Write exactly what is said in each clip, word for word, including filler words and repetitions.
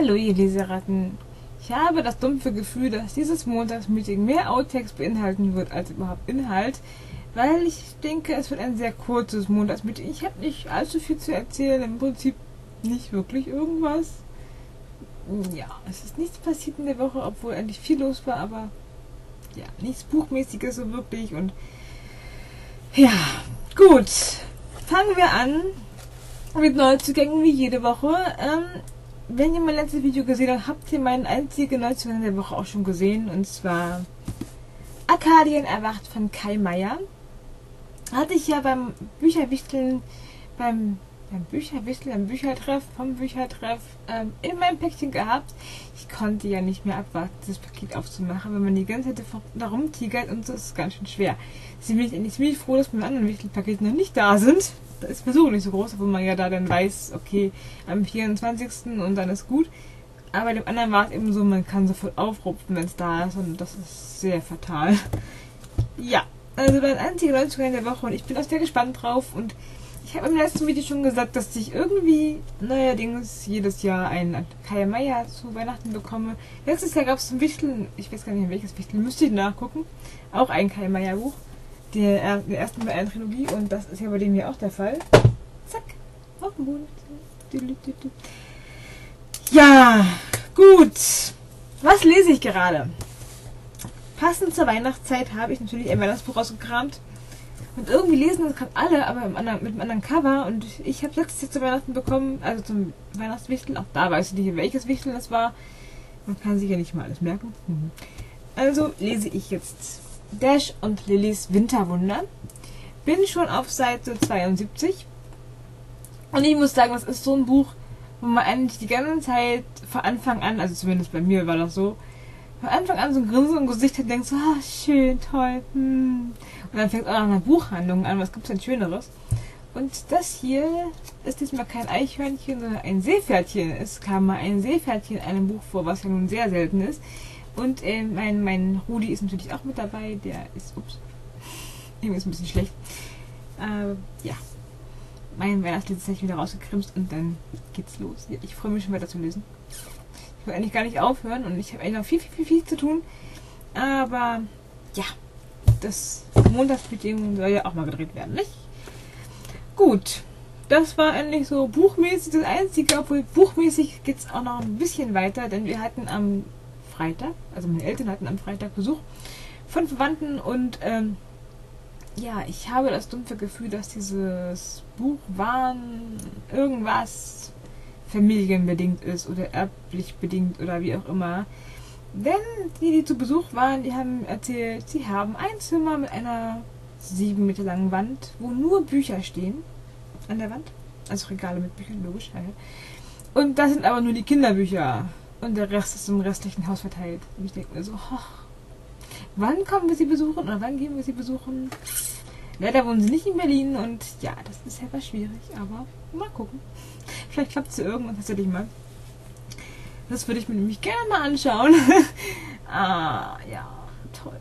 Hallo ihr Leseratten. Ich habe das dumpfe Gefühl, dass dieses Montagsmeeting mehr Outtakes beinhalten wird als überhaupt Inhalt, weil ich denke, es wird ein sehr kurzes Montagsmeeting. Ich habe nicht allzu viel zu erzählen, im Prinzip nicht wirklich irgendwas. Ja, es ist nichts passiert in der Woche, obwohl eigentlich viel los war, aber ja, nichts Buchmäßiges so wirklich und ja, gut. Fangen wir an mit Neuzugängen wie jede Woche. Ähm, wenn ihr mein letztes Video gesehen habt, habt ihr meinen einzigen Neuzugang der Woche auch schon gesehen, und zwar Arkadien erwacht von Kai Meyer. Hatte ich ja beim Bücherwichteln, beim beim Bücherwichteln, beim Büchertreff, vom Büchertreff ähm, in meinem Päckchen gehabt. Ich konnte ja nicht mehr abwarten, das Paket aufzumachen, weil man die ganze Zeit da rumtigert und so ist es ganz schön schwer. Deswegen bin ich eigentlich ziemlich froh, dass meine anderen Wichtelpakete noch nicht da sind. Da ist die Versuchung nicht so groß, obwohl man ja da dann weiß, okay, am vierundzwanzigsten und dann ist gut. Aber bei dem anderen war es eben so, man kann sofort aufrupfen, wenn es da ist, und das ist sehr fatal. Ja, also das einzige Neuzugang der Woche, und ich bin auch sehr gespannt drauf, und ich habe im letzten Video schon gesagt, dass ich irgendwie neuerdings jedes Jahr einen Kai Meyer zu Weihnachten bekomme. Letztes Jahr gab es zum Wichteln, ich weiß gar nicht, welches Wichteln, müsste ich nachgucken, auch ein Kai Meyer Buch. Der, der ersten bei einer Trilogie, und das ist ja bei dem hier auch der Fall. Zack, auf den Boden. Ja, gut. Was lese ich gerade? Passend zur Weihnachtszeit habe ich natürlich ein Weihnachtsbuch rausgekramt. Und irgendwie lesen das gerade alle, aber im anderen, mit einem anderen Cover. Und ich habe letztes Jahr zu Weihnachten bekommen, also zum Weihnachtswichteln. Auch da weiß ich nicht, welches Wichteln das war. Man kann sich ja nicht mal alles merken. Also lese ich jetzt Dash und Lillys Winterwunder. Bin schon auf Seite zweiundsiebzig. Und ich muss sagen, das ist so ein Buch, wo man eigentlich die ganze Zeit von Anfang an, also zumindest bei mir war das so, von Anfang an so ein Grinsen im Gesicht hat und denkt so, ah, schön, toll. Hm. Und dann fängt auch noch eine Buchhandlung an, was gibt's denn Schöneres? Und das hier ist diesmal kein Eichhörnchen, sondern ein Seepferdchen. Es kam mal ein Seepferdchen in einem Buch vor, was ja nun sehr selten ist. Und äh, mein, mein Rudi ist natürlich auch mit dabei, der ist, ups, ihm ist ein bisschen schlecht. Äh, ja, mein Weihnachtslied ist wieder rausgekrimst und dann geht's los. Ich freue mich schon weiter zu lesen. Ich will eigentlich gar nicht aufhören und ich habe eigentlich noch viel, viel, viel, viel zu tun. Aber ja, das Montagsmeeting soll ja auch mal gedreht werden, nicht? Gut, das war eigentlich so buchmäßig das Einzige, obwohl buchmäßig geht's auch noch ein bisschen weiter, denn wir hatten am Freitag, also meine Eltern hatten am Freitag Besuch von Verwandten, und ähm, ja, ich habe das dumpfe Gefühl, dass dieses Buch Wahn irgendwas familienbedingt ist oder erblich bedingt oder wie auch immer. Denn die, die zu Besuch waren, die haben erzählt, sie haben ein Zimmer mit einer sieben Meter langen Wand, wo nur Bücher stehen an der Wand, also Regale mit Büchern, logisch. Und das sind aber nur die Kinderbücher. Und der Rest ist im restlichen Haus verteilt. Und ich denke mir so, hoch, wann kommen wir sie besuchen oder wann gehen wir sie besuchen? Leider wohnen sie nicht in Berlin, und ja, das ist etwas schwierig, aber mal gucken. Vielleicht klappt es ja irgendwann tatsächlich mal. Das würde ich mir nämlich gerne mal anschauen. Ah, ja, toll.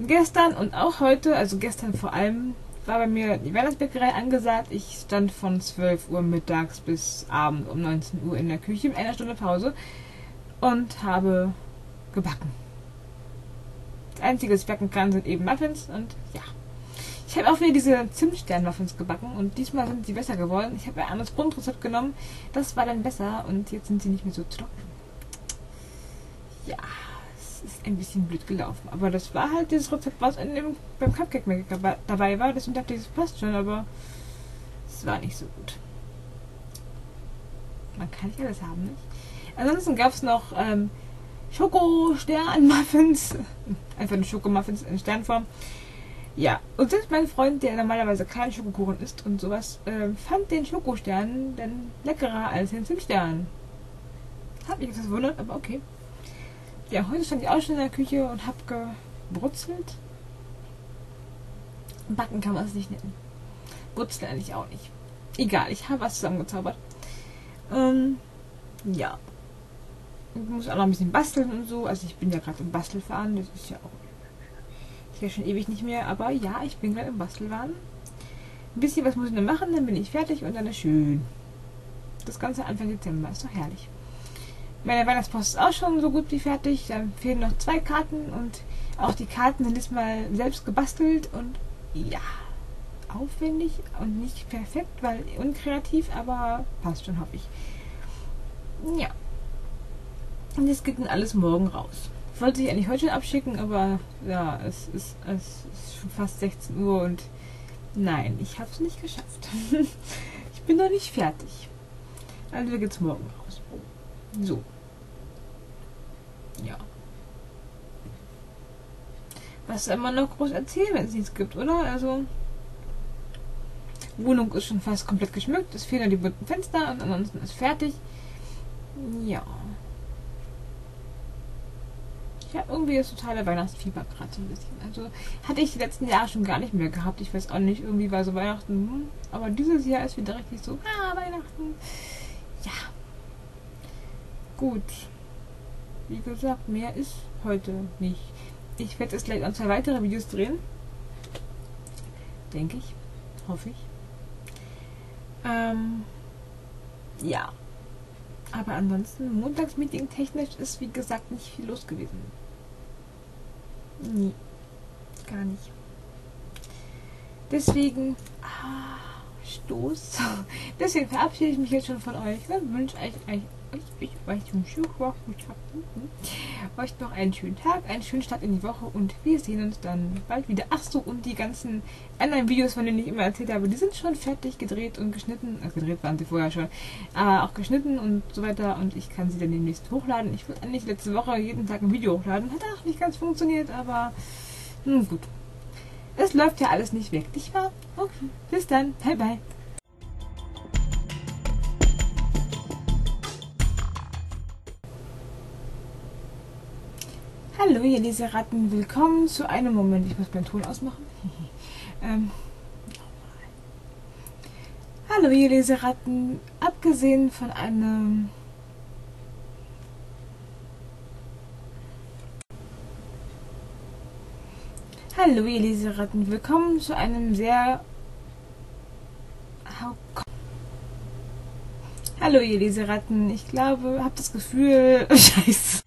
Gestern und auch heute, also gestern vor allem, war bei mir die Weihnachtsbäckerei angesagt. Ich stand von zwölf Uhr mittags bis abends um neunzehn Uhr in der Küche mit einer Stunde Pause und habe gebacken. Das Einzige, was ich backen kann, sind eben Muffins, und ja. Ich habe auch wieder diese Zimtstern-Muffins gebacken, und diesmal sind sie besser geworden. Ich habe ein anderes Grundrezept genommen, das war dann besser, und jetzt sind sie nicht mehr so trocken. Ja, ist ein bisschen blöd gelaufen. Aber das war halt dieses Rezept, was in dem, beim Cupcake-Maker dabei war. Deswegen dachte ich, das passt schon, aber es war nicht so gut. Man kann nicht alles haben, nicht? Ansonsten gab es noch ähm, Schoko-Stern-Muffins. Einfach eine Schokomuffins in Sternform. Ja, und selbst mein Freund, der normalerweise kein Schokokuchen isst und sowas, äh, fand den Schokostern dann leckerer als den Zimtstern. Hat mich jetzt gewundert, aber okay. Ja, heute stand ich auch schon in der Küche und habe gebrutzelt. Backen kann man es nicht nennen. Brutzeln eigentlich auch nicht. Egal, ich habe was zusammengezaubert. Ähm, ja. Ich muss auch noch ein bisschen basteln und so. Also ich bin ja gerade im Bastelwahn. Das ist ja auch... Ich ja schon ewig nicht mehr. Aber ja, ich bin gerade im Bastelwahn. Ein bisschen was muss ich noch machen, dann bin ich fertig und dann ist schön. Das Ganze Anfang Dezember. Ist doch herrlich. Meine Weihnachtspost ist auch schon so gut wie fertig. Dann fehlen noch zwei Karten und auch die Karten sind diesmal selbst gebastelt und ja, aufwendig und nicht perfekt, weil unkreativ, aber passt schon, hoffe ich. Ja. Und das geht dann alles morgen raus. Ich wollte ich eigentlich heute schon abschicken, aber ja, es ist, es ist schon fast sechzehn Uhr und nein, ich habe es nicht geschafft. Ich bin noch nicht fertig. Also geht's morgen raus. So. Ja. Was soll man noch groß erzählen, wenn es nichts gibt, oder? Also, Wohnung ist schon fast komplett geschmückt. Es fehlen nur die bunten Fenster und ansonsten ist fertig. Ja. Ja, irgendwie ist totale Weihnachtsfieber gerade so ein bisschen. Also, hatte ich die letzten Jahre schon gar nicht mehr gehabt. Ich weiß auch nicht, irgendwie war so Weihnachten. Hm, aber dieses Jahr ist wieder richtig so, ah, Weihnachten. Ja. Gut. Wie gesagt, mehr ist heute nicht. Ich werde jetzt gleich noch zwei weitere Videos drehen. Denke ich. Hoffe ich. Ähm, ja. Aber ansonsten, Montagsmeeting technisch ist, wie gesagt, nicht viel los gewesen. Nee, gar nicht. Deswegen, ah, Stoß. Deswegen verabschiede ich mich jetzt schon von euch. Ne? Wünsche euch, euch, euch, euch, euch noch einen schönen Tag, einen schönen Start in die Woche und wir sehen uns dann bald wieder. Ach so, und die ganzen anderen Videos, von denen ich immer erzählt habe, die sind schon fertig gedreht und geschnitten. Also gedreht waren sie vorher schon, aber auch geschnitten und so weiter und ich kann sie dann demnächst hochladen. Ich wollte eigentlich letzte Woche jeden Tag ein Video hochladen. Hat auch nicht ganz funktioniert, aber nun gut. Es läuft ja alles nicht weg, nicht wahr? Okay, bis dann. Bye, bye. Hallo ihr Leseratten, willkommen zu einem Moment, ich muss meinen Ton ausmachen. ähm, Hallo ihr Leseratten, abgesehen von einem... Hallo ihr Leseratten, willkommen zu einem sehr... Hallo ihr Leseratten, ich glaube, hab das Gefühl... Scheiße.